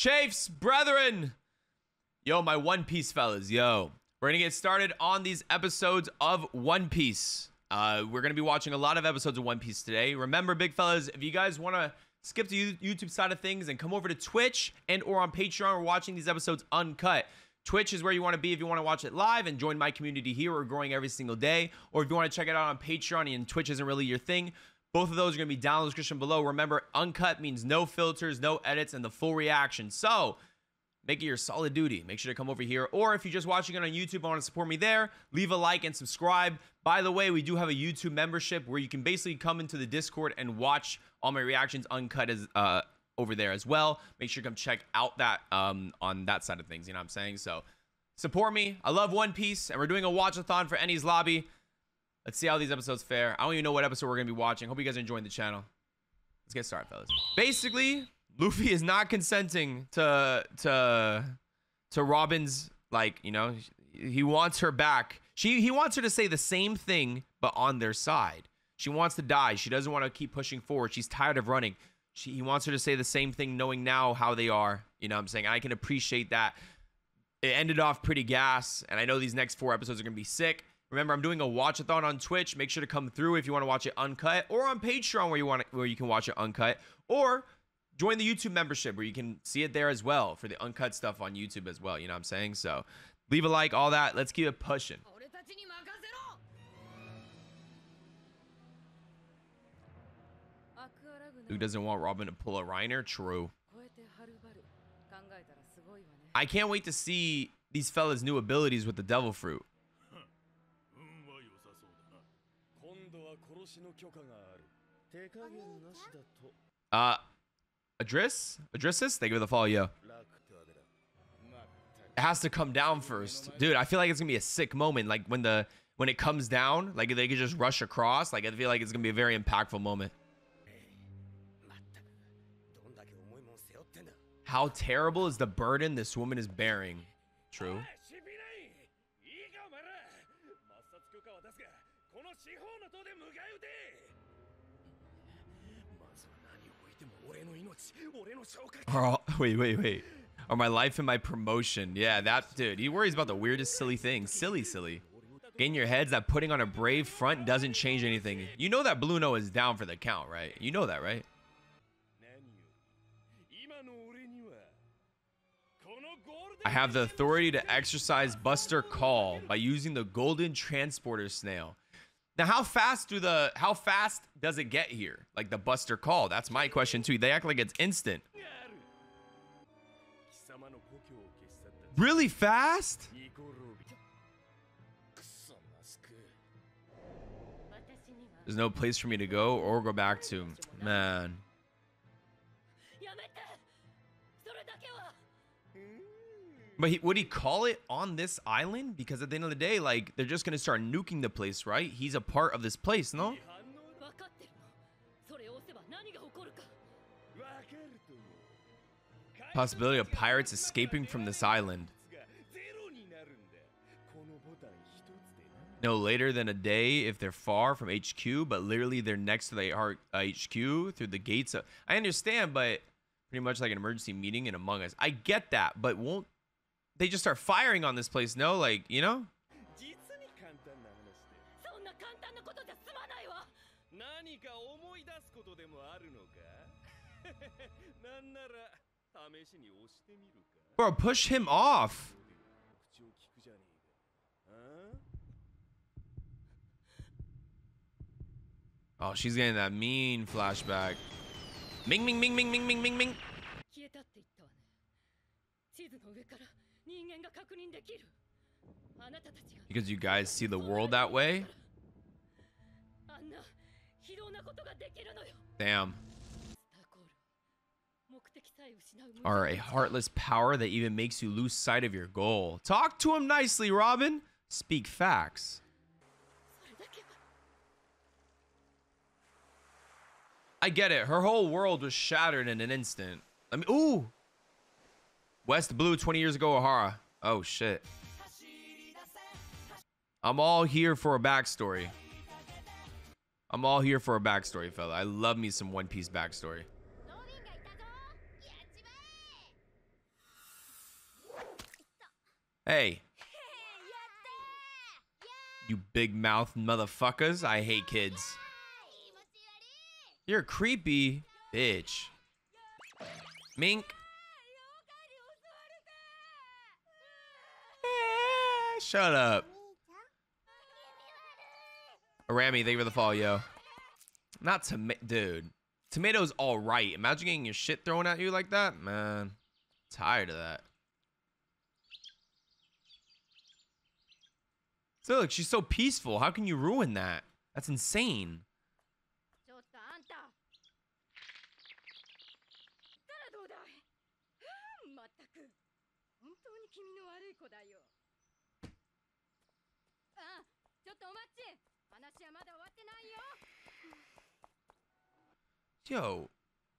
Chafes, brethren. Yo, my One Piece fellas, yo. We're gonna get started on these episodes of One Piece. We're gonna be watching a lot of episodes of One Piece today. Remember, big fellas, if you guys wanna skip the YouTube side of things and come over to Twitch and or on Patreon, we're watching these episodes uncut. Twitch is where you want to be if you want to watch it live and join my community here. We're growing every single day. Or if you want to check it out on Patreon and Twitch isn't really your thing, both of those are going to be down in the description below. Remember, uncut means no filters, no edits, and the full reaction. So make it your solid duty. Make sure to come over here. Or if you're just watching it on YouTube and want to support me there, leave a like and subscribe. By the way, we do have a YouTube membership where you can basically come into the Discord and watch all my reactions uncut as over there as well. Make sure to come check out that on that side of things, you know what I'm saying? So support me. I love One Piece, and we're doing a watch-a-thon for Enies Lobby. Let's see how these episodes fare. I don't even know what episode we're gonna be watching. Hope you guys are enjoying the channel. Let's get started, fellas. Basically, Luffy is not consenting to Robin's, like, you know, he wants her back. He wants her to say the same thing, but on their side. She wants to die. She doesn't want to keep pushing forward. She's tired of running. He wants her to say the same thing, knowing now how they are. You know what I'm saying? I can appreciate that. It ended off pretty gas, and I know these next 4 episodes are going to be sick. Remember, I'm doing a watch-a-thon on Twitch. Make sure to come through if you want to watch it uncut, or on Patreon where you can watch it uncut, or join the YouTube membership where you can see it there as well for the uncut stuff on YouTube as well. You know what I'm saying? So leave a like, all that. Let's keep it pushing. Who doesn't want Robin to pull a Reiner? True. I can't wait to see these fellas' new abilities with the Devil Fruit. Adrissus? They give it the fall, yo. It has to come down first. Dude, I feel like it's gonna be a sick moment. Like when it comes down, like they could just rush across. Like I feel like it's gonna be a very impactful moment. How terrible is the burden this woman is bearing? True. Oh, wait. Or my life and my promotion. Yeah, that dude. He worries about the weirdest silly things. Silly. Get in your heads that putting on a brave front doesn't change anything. You know that Bluno is down for the count, right? You know that, right? I have the authority to exercise buster call by using the golden transporter snail. Now, how fast does it get here? Like the buster call, that's my question too. They act like it's instant. Really fast? There's no place for me to go or go back to. Man. But would he call it on this island? Because at the end of the day, like, they're just going to start nuking the place, right? He's a part of this place, no? Possibility of pirates escaping from this island. No later than a day if they're far from HQ, but literally they're next to the HQ through the gates. I understand, but pretty much like an emergency meeting in Among Us. I get that, but won't they just start firing on this place? No, like, you know? Bro, push him off. Oh, she's getting that mean flashback. Ming. Because you guys see the world that way? Damn. Are a heartless power that even makes you lose sight of your goal. Talk to him nicely, Robin. Speak facts. I get it. Her whole world was shattered in an instant. I mean, ooh. West Blue 20 years ago, Ohara. Oh, shit. I'm all here for a backstory. I'm all here for a backstory, fella. I love me some One Piece backstory. Hey. You big mouth motherfuckers. I hate kids. You're a creepy bitch. Mink. Shut up. Rami, thank you for the follow, yo. Not tomato, dude. Tomatoes, all right. Imagine getting your shit thrown at you like that, man. Tired of that. So look, she's so peaceful. How can you ruin that? That's insane. Yo,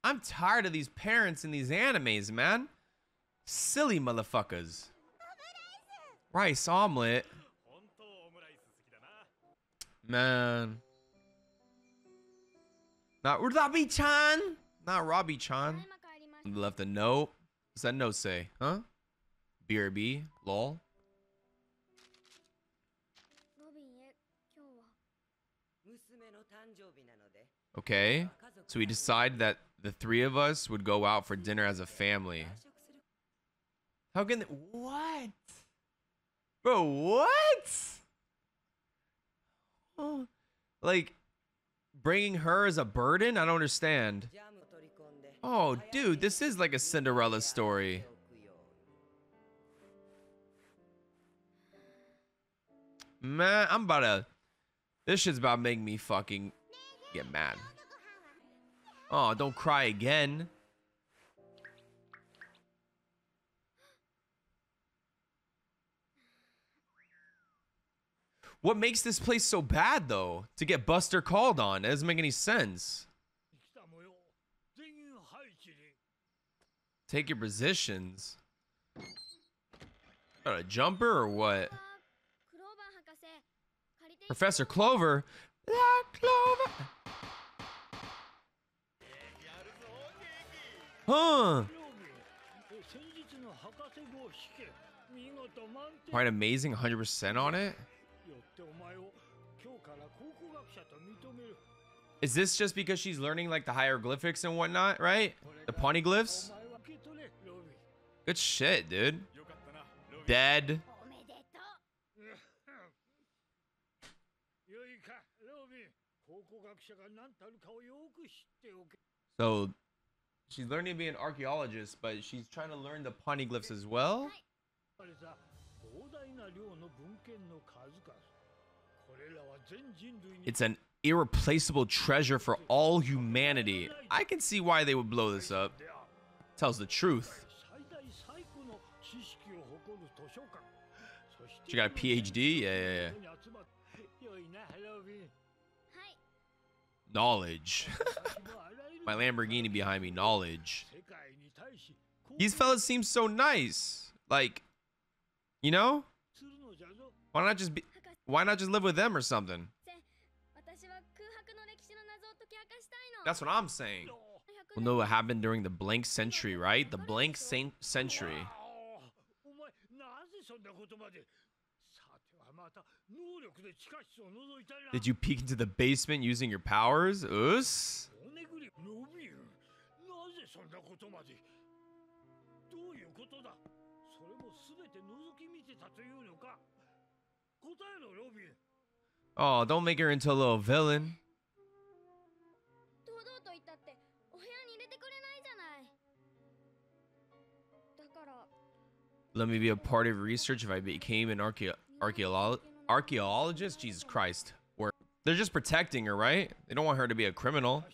I'm tired of these parents in these animes, man. Silly motherfuckers. Rice omelet. Man. Not Robbie-chan. Not Robbie-chan. Left a note. What's that note say? Huh? BRB. Lol. Okay, so we decide that the three of us would go out for dinner as a family. How can they, what? Bro, what? Oh, like, bringing her as a burden? I don't understand. Oh, dude, this is like a Cinderella story. Man, I'm about to... This shit's about making me fucking get mad. Oh, don't cry again. What makes this place so bad, though? To get Buster called on? It doesn't make any sense. Take your positions. Got a jumper or what? Professor Clover? Black Clover! Huh! Quite amazing, 100% on it? Is this just because she's learning like the hieroglyphics and whatnot, right? The Poneglyphs? Good shit, dude. Dead. So she's learning to be an archaeologist, but she's trying to learn the Poneglyphs as well. It's an irreplaceable treasure for all humanity. I can see why they would blow this up. Tells the truth. She got a PhD? Yeah. Knowledge. My Lamborghini behind me. Knowledge. These fellas seem so nice. Like, you know, why not just live with them or something? That's what I'm saying. We'll know what happened during the blank century, right? The blank century. Did you peek into the basement using your powers? Us? Oh, don't make her into a little villain. Let me be a part of research if I became an archaeologist? Jesus Christ. They're just protecting her, right? They don't want her to be a criminal.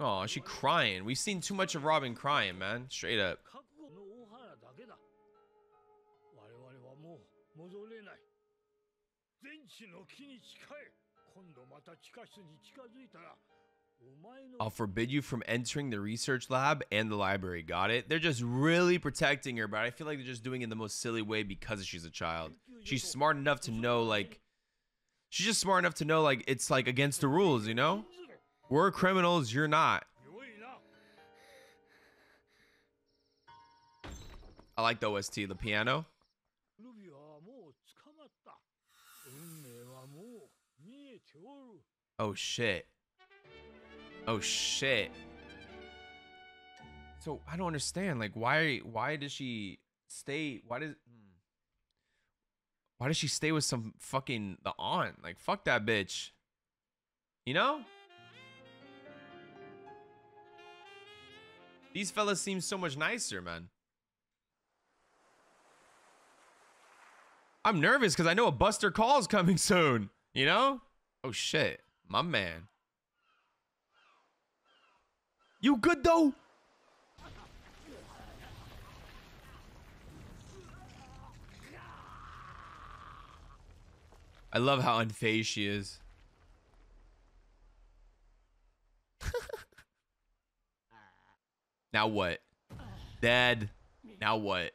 Oh, she crying. We've seen too much of Robin crying, man. Straight up. I'll forbid you from entering the research lab and the library. Got it? They're just really protecting her, but I feel like they're just doing it in the most silly way because she's a child. She's smart enough to know, like, it's like against the rules, you know? We're criminals, you're not. I like the OST, the piano. Oh shit. Oh shit. So I don't understand, like why does she stay, why does she stay with some fucking the aunt? Like fuck that bitch. You know? These fellas seem so much nicer, man. I'm nervous because I know a Buster Call's coming soon, you know? Oh shit, my man. You good though? I love how unfazed she is. Now what? Dead. Now what?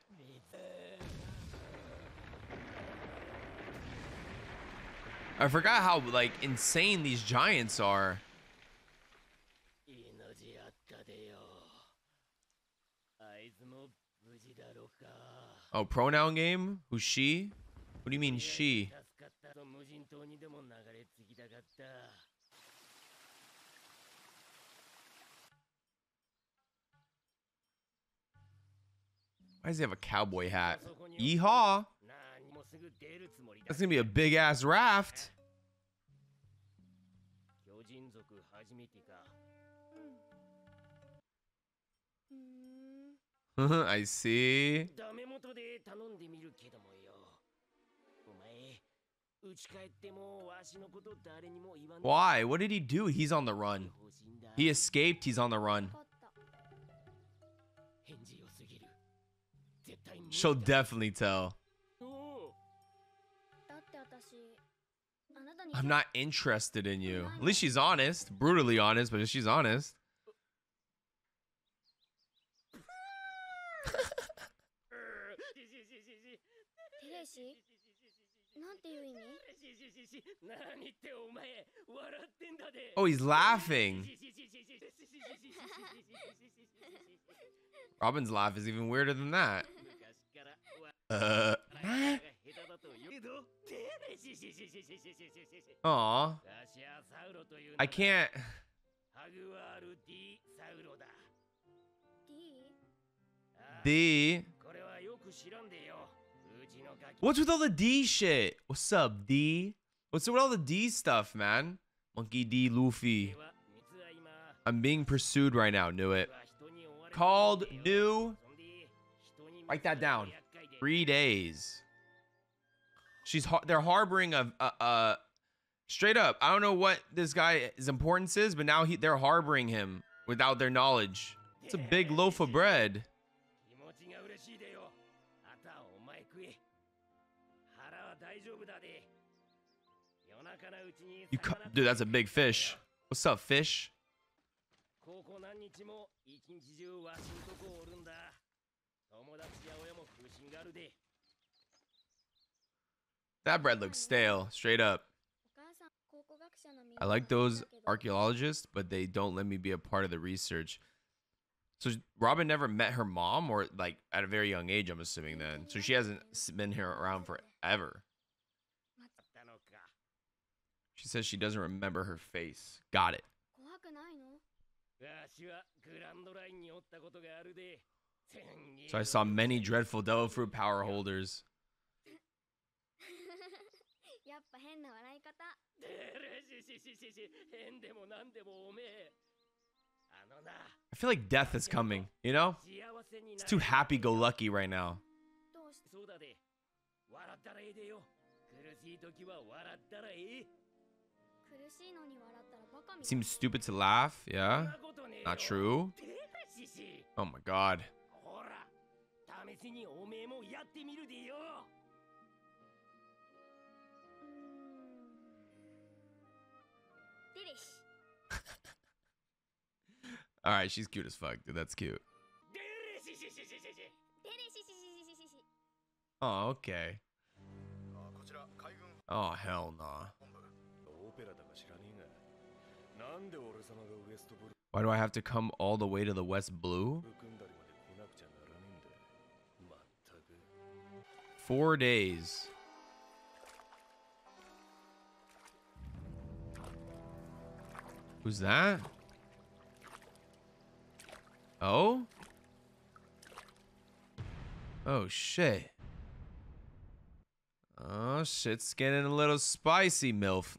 I forgot how like insane these giants are. Oh, pronoun game? Who's she? What do you mean she? Why does he have a cowboy hat? Yeehaw! That's gonna be a big ass raft. I see. Why? What did he do? He's on the run. He escaped. He's on the run. She'll definitely tell. I'm not interested in you. At least she's honest. Brutally honest, but she's honest. Oh, he's laughing. Robin's laugh is even weirder than that. Aw. I can't. D. What's with all the D shit? What's up, D? What's up with all the D stuff, man? Monkey D Luffy. I'm being pursued right now. Knew it. Called new. Write that down. 3 days. They're harboring a straight up. I don't know what this guy's importance is, but now they're harboring him without their knowledge. It's a big loaf of bread. Dude, that's a big fish. What's up, fish? That bread looks stale, straight up. I like those archaeologists, but they don't let me be a part of the research. So Robin never met her mom, or like at a very young age, I'm assuming then. So she hasn't been here around forever. She says she doesn't remember her face. Got it. So I saw many dreadful Devil Fruit power holders. I feel like death is coming, you know? It's too happy-go-lucky right now. It seems stupid to laugh, yeah? Not true. Oh my god. All right, she's cute as fuck, dude. That's cute. Oh, okay. Oh, hell nah. Why do I have to come all the way to the West Blue? 4 days. Who's that? Oh? Oh, shit. Oh, shit's getting a little spicy, MILF.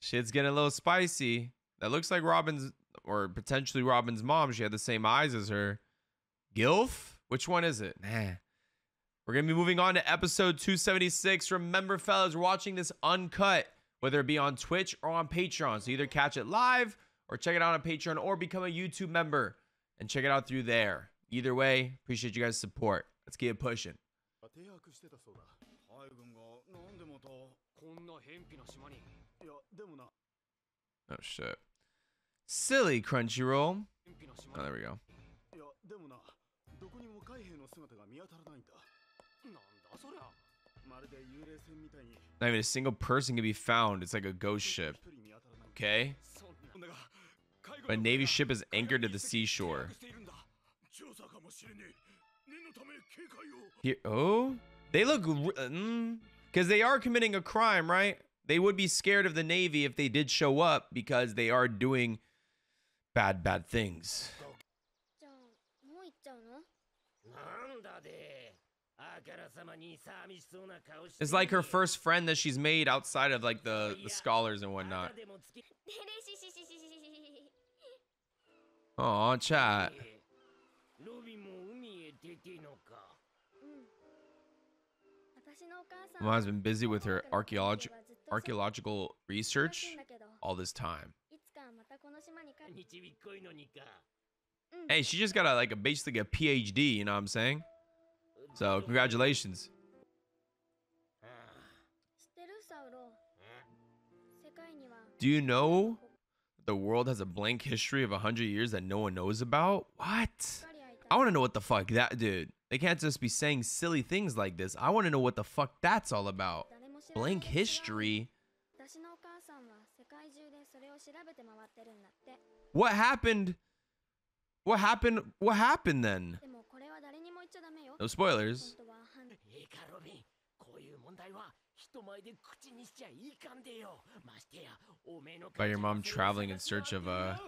Shit's getting a little spicy. That looks like Robin's, or potentially Robin's mom. She had the same eyes as her. Gilf? Which one is it? Nah. We're going to be moving on to episode 276. Remember, fellas, we're watching this uncut, whether it be on Twitch or on Patreon. So either catch it live or check it out on Patreon or become a YouTube member and check it out through there. Either way, appreciate you guys' support. Let's get it pushing. Oh, shit. Silly Crunchyroll. Oh, there we go. Not even a single person can be found. It's like a ghost ship. Okay. My Navy ship is anchored to the seashore. Here, oh, they look, because they are committing a crime, right? They would be scared of the Navy if they did show up because they are doing bad, bad things. It's like her first friend that she's made outside of like the scholars and whatnot. Oh, chat. Mom's been busy with her archaeological research all this time. Hey, she just got a, like a basically a PhD, you know what I'm saying? So congratulations. Do you know the world has a blank history of 100 years that no one knows about? What? I want to know what the fuck that, dude. They can't just be saying silly things like this. I want to know what the fuck that's all about. Blank history. What happened? What happened? What happened then? No spoilers. By your mom traveling in search of a...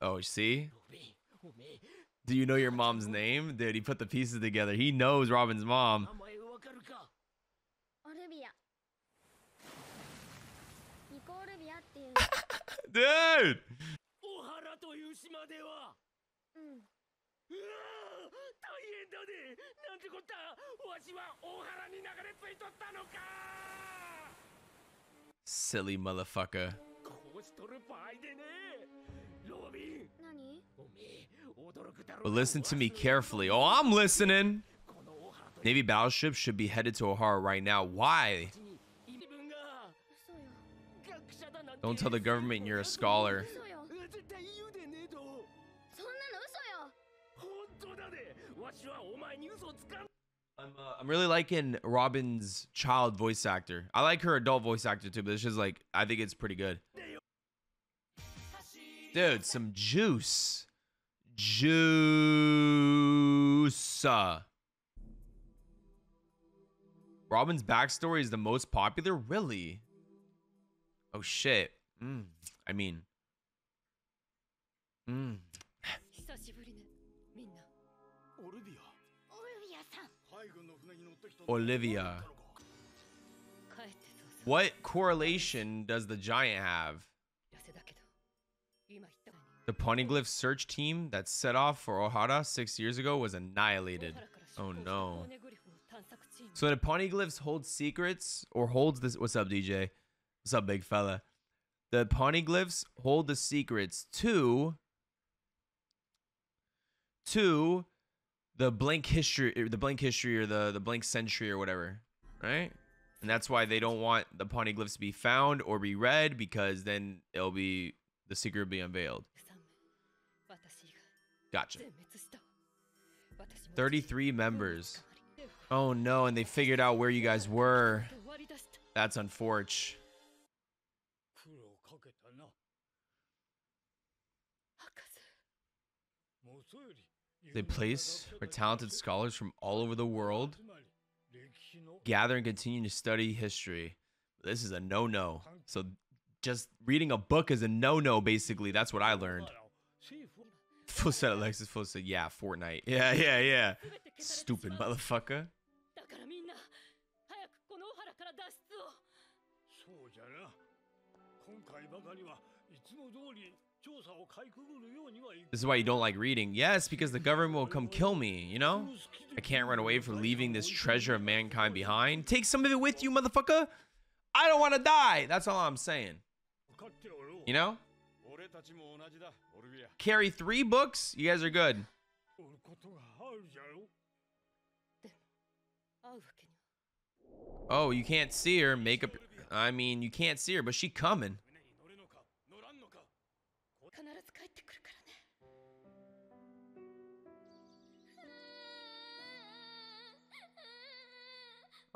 Oh, see? Do you know your mom's name? Dude, he put the pieces together. He knows Robin's mom. Dude! Silly motherfucker. But listen to me carefully. Oh, I'm listening. Navy battleships should be headed to Ohara right now. Why? Don't tell the government you're a scholar. I'm really liking Robin's child voice actor. I like her adult voice actor too, but it's just like, I think it's pretty good. Dude, some juice. Juice. Robin's backstory is the most popular? Really? Oh, shit. I mean... Olivia. What correlation does the giant have? The Poneglyphs search team that set off for Ohara 6 years ago was annihilated. Oh, no. So the Poneglyphs hold secrets or holds this... What's up, DJ? What's up, big fella? The Poneglyphs hold the secrets to the blank history or the blank century or whatever, right? And that's why they don't want the Poneglyphs to be found or be read, because then it'll be the secret will be unveiled. Gotcha. 33 members. Oh no, and they figured out where you guys were. That's unfortunate. The place where talented scholars from all over the world gather and continue to study history. This is a no-no. So just reading a book is a no-no, basically. That's what I learned. Full set, Alexis. Full set. Yeah, Fortnite. Yeah. Stupid motherfucker. This is why you don't like reading. Yes, because the government will come kill me, you know? I can't run away from leaving this treasure of mankind behind. Take some of it with you, motherfucker. I don't want to die. That's all I'm saying. You know? Carry 3 books? You guys are good. Oh, you can't see her. Makeup. I mean, you can't see her, but she coming.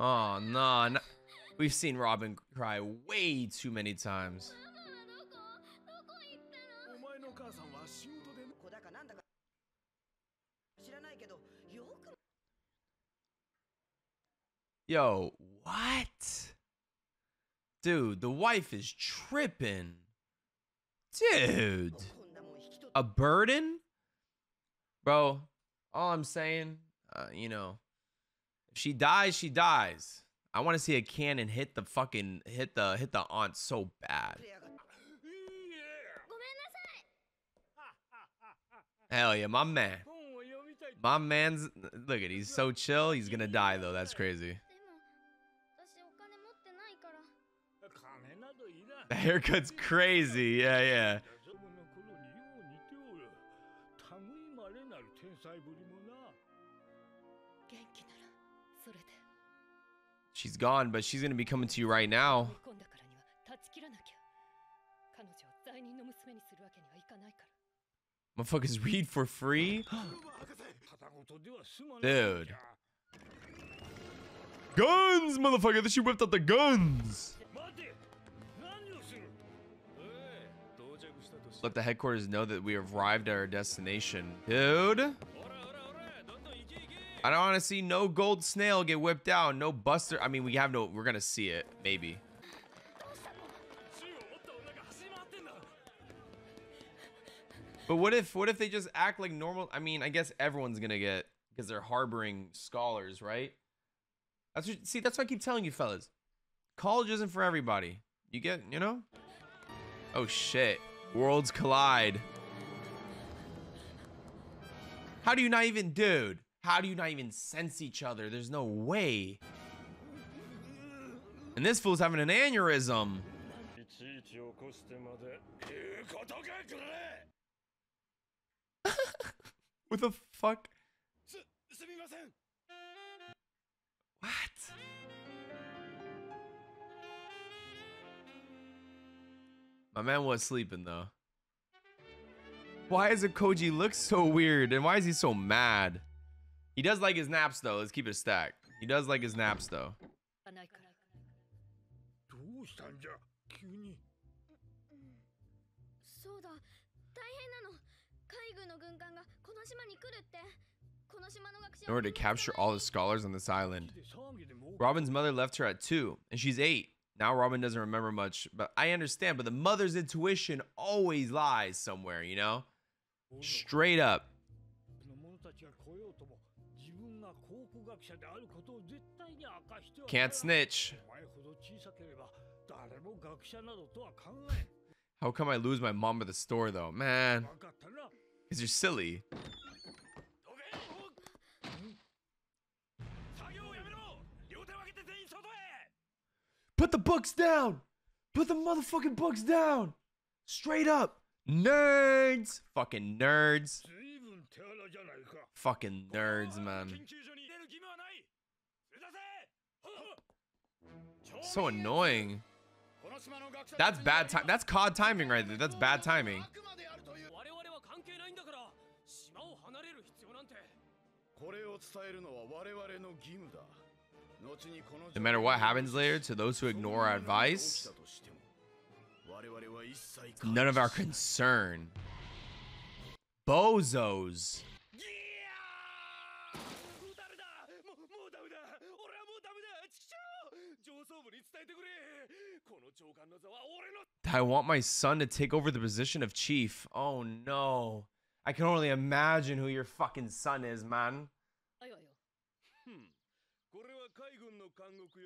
Oh, no, no. We've seen Robin cry way too many times. Yo, what? Dude, the wife is tripping. Dude. A burden? Bro, all I'm saying, you know. If she dies, she dies. I want to see a cannon hit the fucking hit the aunt so bad. Hell yeah, my man. My man's look at, he's so chill. He's gonna die though. That's crazy. The haircut's crazy. Yeah. She's gone, but she's going to be coming to you right now. Motherfuckers read for free? Dude. Guns, motherfucker. She whipped out the guns. Let the headquarters know that we arrived at our destination. Dude. I don't want to see no gold snail get whipped out. No buster. I mean, we have no... We're going to see it. Maybe. But what if they just act like normal? I mean, I guess everyone's going to get... Because they're harboring scholars, right? That's what, see, that's what I keep telling you, fellas. College isn't for everybody. You get... You know? Oh, shit. Worlds collide. How do you not even... Dude. How do you not even sense each other? There's no way. And this fool's having an aneurysm. What the fuck? What? My man was sleeping though. Why is it Koji looks so weird? And why is he so mad? He does like his naps, though. Let's keep it stacked. He does like his naps, though. In order to capture all the scholars on this island. Robin's mother left her at 2, and she's 8. Now Robin doesn't remember much, but I understand. But the mother's intuition always lies somewhere, you know? Straight up. Can't snitch. How come I lose my mom at the store though? Man. Because you're silly. Put the books down. Put the motherfucking books down. Straight up. Nerds. Fucking nerds. Fucking nerds, man. So annoying. That's bad time. That's COD timing right there. That's bad timing. No matter what happens later to those who ignore our advice, it's none of our concern. Bozos. I want my son to take over the position of chief. Oh no. I can only imagine who your fucking son is, man.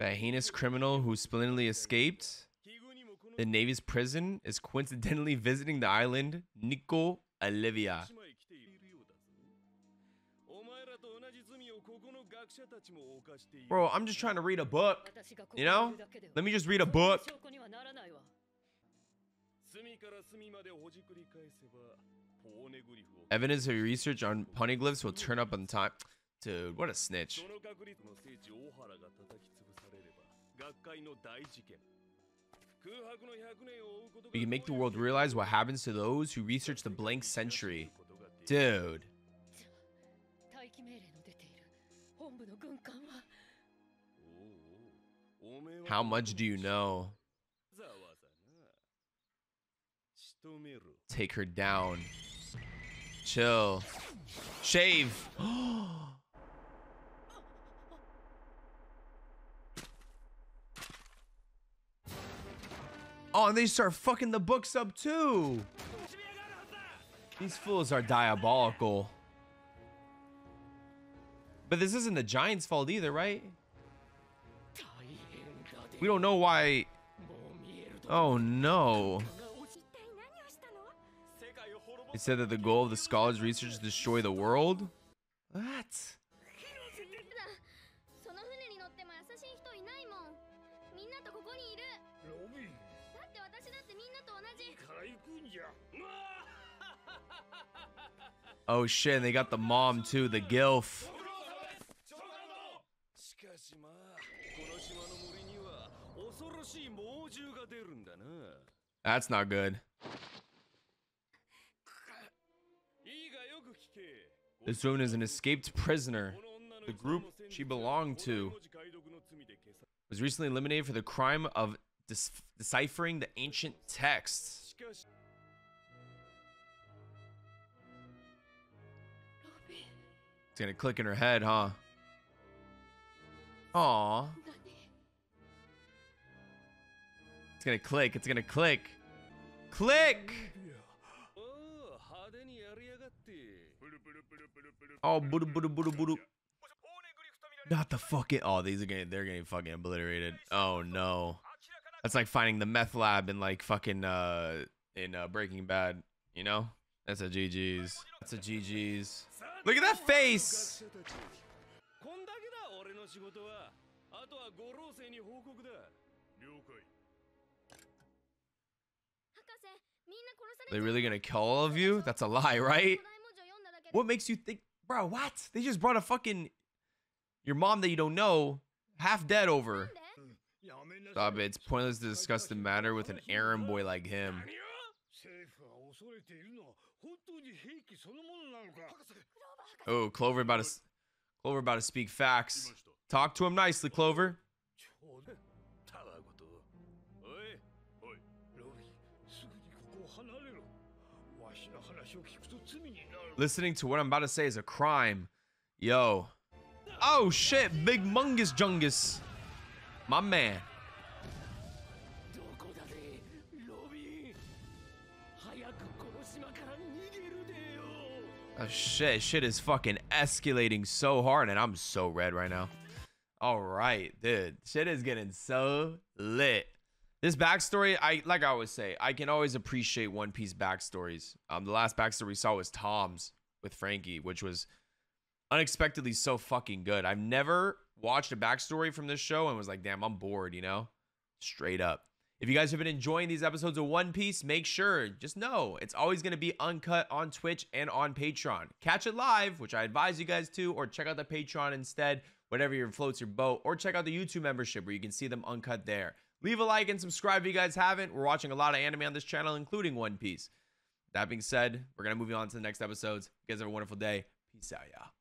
That heinous criminal who splendidly escaped the Navy's prison is coincidentally visiting the island, Nico Olivia. Bro, I'm just trying to read a book, you know? Let me just read a book. Evidence of your research on Poneglyphs will turn up on time. Dude, what a snitch. We can make the world realize what happens to those who research the blank century. Dude. How much do you know? Take her down. Chill. Shave. Oh, and they start fucking the books up too. These fools are diabolical. But this isn't the giant's fault either, right? We don't know why. Oh no. It said that the goal of the scholars' research is to destroy the world. What? Oh shit, and they got the mom too, the gilf. That's not good. This woman is an escaped prisoner. The group she belonged to was recently eliminated for the crime of deciphering the ancient texts. It's gonna click in her head, huh? Aw. It's gonna click. It's gonna click. Click! Oh, boo-doo, boo-doo, boo-doo, boo-doo. Not the fucking. Oh, these are getting. They're getting fucking obliterated. Oh no. That's like finding the meth lab in like fucking in Breaking Bad. You know? That's a GG's. That's a GG's. Look at that face. They're really gonna kill all of you? That's a lie, right? What makes you think, bro? What? They just brought a fucking your mom that you don't know, half dead over. Stop it! It's pointless to discuss the matter with an errand boy like him. Oh, Clover about to speak facts. Talk to him nicely, Clover. Listening to what I'm about to say is a crime. Yo. Oh shit, big mungus jungus. My man. Oh shit, shit is fucking escalating so hard and I'm so red right now. Alright, dude. Shit is getting so lit. This backstory, like I always say, I can always appreciate One Piece backstories. The last backstory we saw was Tom's with Franky, which was unexpectedly so fucking good. I've never watched a backstory from this show and was like, damn, I'm bored, you know? Straight up. If you guys have been enjoying these episodes of One Piece, make sure, just know, it's always going to be uncut on Twitch and on Patreon. Catch it live, which I advise you guys to, or check out the Patreon instead, whatever floats your boat, or check out the YouTube membership where you can see them uncut there. Leave a like and subscribe if you guys haven't. We're watching a lot of anime on this channel, including One Piece. That being said, we're going to move on to the next episodes. You guys have a wonderful day. Peace out, y'all.